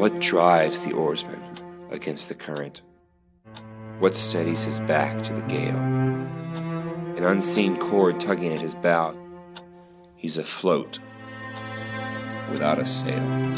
What drives the oarsman against the current? What steadies his back to the gale? An unseen cord tugging at his bow. He's afloat without a sail.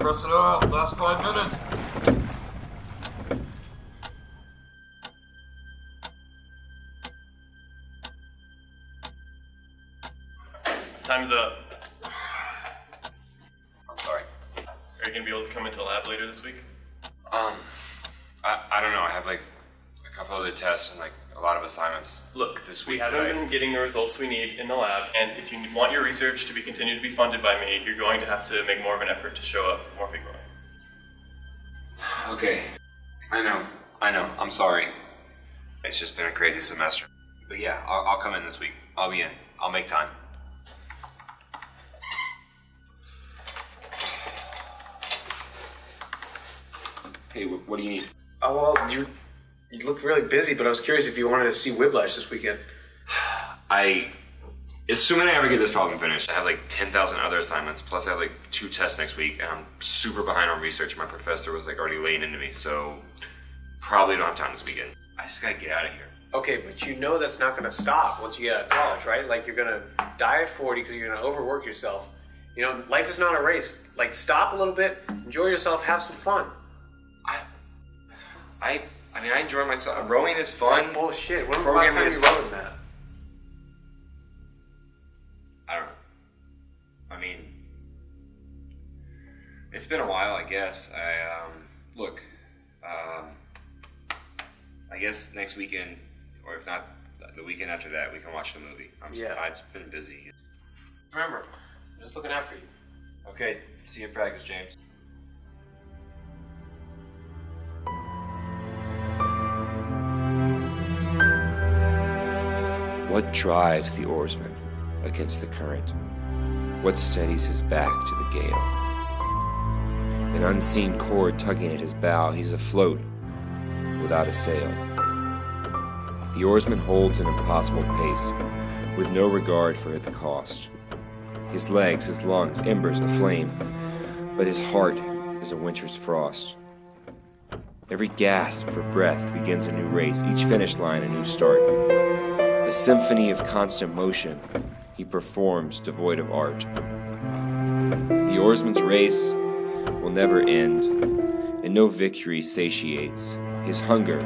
Personnel out, last 5 minutes. Time's up. I'm sorry. Are you gonna be able to come into lab later this week? I don't know. I have like a couple of the tests and like a lot of assignments. Look, this week we haven't been getting the results we need in the lab, and if you want your research to be continued to be funded by me, you're going to have to make more of an effort to show up more frequently. Okay. I know. I'm sorry. It's just been a crazy semester. But yeah, I'll come in this week. I'll be in. I'll make time. Hey, what do you need? Oh, well, you looked really busy, but I was curious if you wanted to see Whiplash this weekend. As soon as I ever get this problem finished, I have like 10,000 other assignments, plus I have like 2 tests next week, and I'm super behind on research. My professor was like already laying into me, so probably don't have time this weekend. I just gotta get out of here. Okay, but you know that's not gonna stop once you get out of college, right? Like you're gonna die at 40 because you're gonna overwork yourself. You know, life is not a race. Like stop a little bit, enjoy yourself, have some fun. I mean, I enjoy myself. Rowing is fun. Like bullshit. When was the last time you rowed that? I don't know. I mean, it's been a while, I guess. I guess next weekend, or if not the weekend after that, we can watch the movie. I've just been busy. Remember, I'm just looking out for you. Okay, see you in practice, James. What drives the oarsman against the current? What steadies his back to the gale? An unseen cord tugging at his bow, he's afloat without a sail. The oarsman holds an impossible pace, with no regard for the cost. His legs, his lungs, embers aflame, but his heart is a winter's frost. Every gasp for breath begins a new race, each finish line a new start. A symphony of constant motion, he performs devoid of art. The oarsman's race will never end, and no victory satiates his hunger.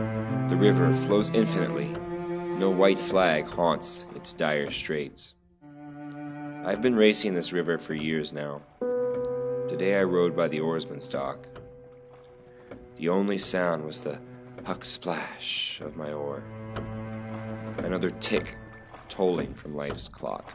The river flows infinitely, no white flag haunts its dire straits. I've been racing this river for years now. Today I rode by the oarsman's dock. The only sound was the puck splash of my oar. Another tick tolling from life's clock.